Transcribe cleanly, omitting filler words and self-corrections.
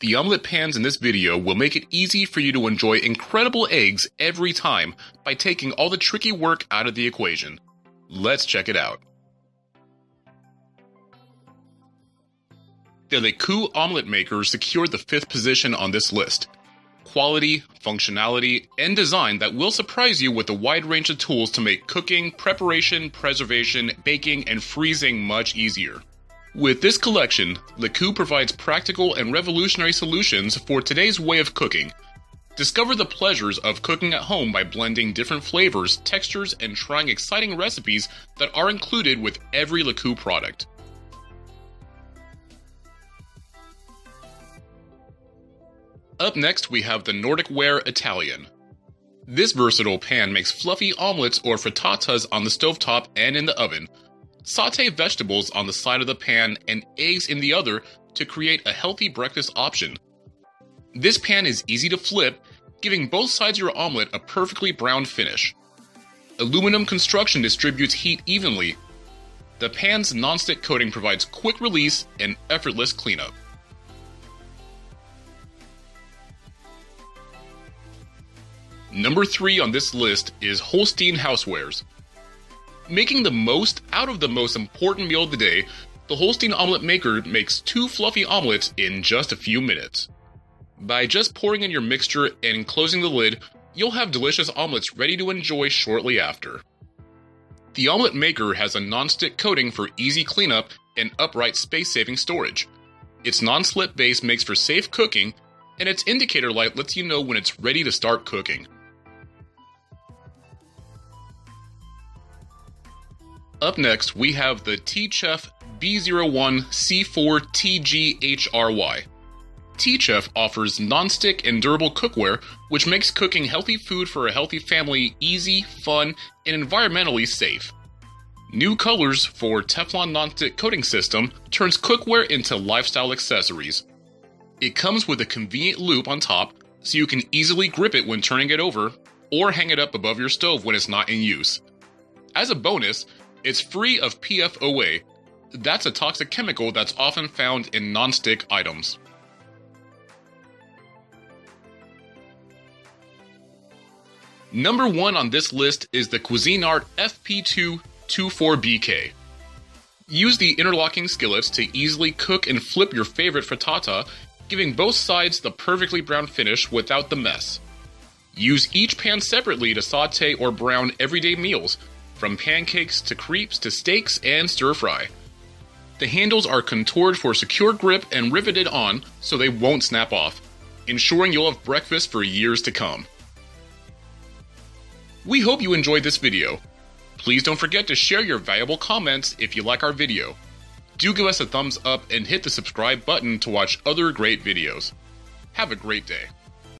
The omelet pans in this video will make it easy for you to enjoy incredible eggs every time by taking all the tricky work out of the equation. Let's check it out. The Lekue omelet maker secured the 5th position on this list. Quality, functionality, and design that will surprise you with a wide range of tools to make cooking, preparation, preservation, baking, and freezing much easier. With this collection, Lekue provides practical and revolutionary solutions for today's way of cooking. Discover the pleasures of cooking at home by blending different flavors, textures, and trying exciting recipes that are included with every Lekue product. Up next, we have the Nordic Ware Italian. This versatile pan makes fluffy omelets or frittatas on the stovetop and in the oven. Sauté vegetables on the side of the pan and eggs in the other to create a healthy breakfast option. This pan is easy to flip, giving both sides of your omelet a perfectly browned finish. Aluminum construction distributes heat evenly. The pan's nonstick coating provides quick release and effortless cleanup. Number 3 on this list is Holstein Housewares. Making the most out of the most important meal of the day, the Holstein Omelet Maker makes 2 fluffy omelets in just a few minutes. By just pouring in your mixture and closing the lid, you'll have delicious omelets ready to enjoy shortly after. The Omelet Maker has a non-stick coating for easy cleanup and upright space-saving storage. Its non-slip base makes for safe cooking, and its indicator light lets you know when it's ready to start cooking. Up next, we have the Techef B01C4TGHRY. Techef offers non-stick and durable cookware, which makes cooking healthy food for a healthy family easy, fun, and environmentally safe. New colors for Teflon non-stick coating system turns cookware into lifestyle accessories. It comes with a convenient loop on top, so you can easily grip it when turning it over, or hang it up above your stove when it's not in use. As a bonus, it's free of PFOA. That's a toxic chemical that's often found in non-stick items. Number 1 on this list is the Cuisinart FP2-24BK. Use the interlocking skillets to easily cook and flip your favorite frittata, giving both sides the perfectly browned finish without the mess. Use each pan separately to sauté or brown everyday meals, from pancakes to crepes to steaks and stir-fry. The handles are contoured for secure grip and riveted on so they won't snap off, ensuring you'll have breakfast for years to come. We hope you enjoyed this video. Please don't forget to share your valuable comments if you like our video. Do give us a thumbs up and hit the subscribe button to watch other great videos. Have a great day.